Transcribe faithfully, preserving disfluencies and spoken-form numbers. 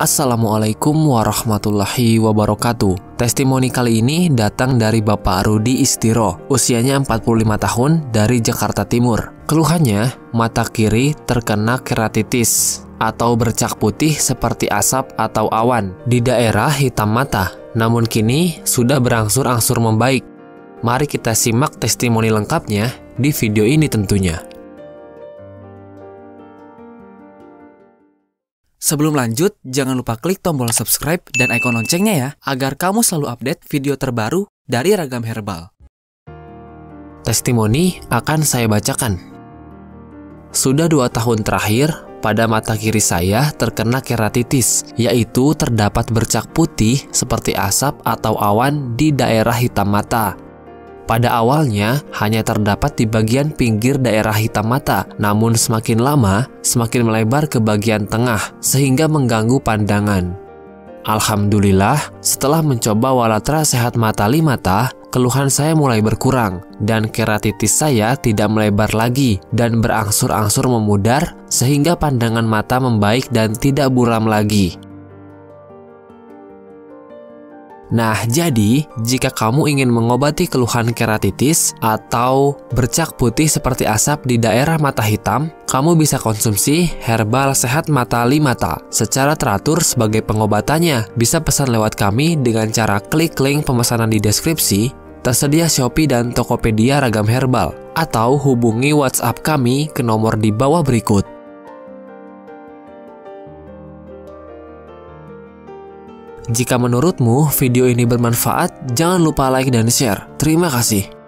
Assalamualaikum warahmatullahi wabarakatuh. Testimoni kali ini datang dari Bapak Rudi Istiro, usianya empat puluh lima tahun, dari Jakarta Timur. Keluhannya, mata kiri terkena keratitis atau bercak putih seperti asap atau awan di daerah hitam mata, namun kini sudah berangsur-angsur membaik. Mari kita simak testimoni lengkapnya di video ini tentunya. Sebelum lanjut, jangan lupa klik tombol subscribe dan ikon loncengnya ya, agar kamu selalu update video terbaru dari Ragam Herbal. Testimoni akan saya bacakan. Sudah dua tahun terakhir, pada mata kiri saya terkena keratitis, yaitu terdapat bercak putih seperti asap atau awan di daerah hitam mata. Pada awalnya, hanya terdapat di bagian pinggir daerah hitam mata, namun semakin lama, semakin melebar ke bagian tengah, sehingga mengganggu pandangan. Alhamdulillah, setelah mencoba Walatra Sehat Mata Limatta, keluhan saya mulai berkurang, dan keratitis saya tidak melebar lagi, dan berangsur-angsur memudar, sehingga pandangan mata membaik dan tidak buram lagi. Nah, jadi jika kamu ingin mengobati keluhan keratitis atau bercak putih seperti asap di daerah mata hitam, kamu bisa konsumsi Herbal Sehat Mata Limatta secara teratur sebagai pengobatannya. Bisa pesan lewat kami dengan cara klik link pemesanan di deskripsi, tersedia Shopee dan Tokopedia Ragam Herbal, atau hubungi WhatsApp kami ke nomor di bawah berikut. Jika menurutmu video ini bermanfaat, jangan lupa like dan share. Terima kasih.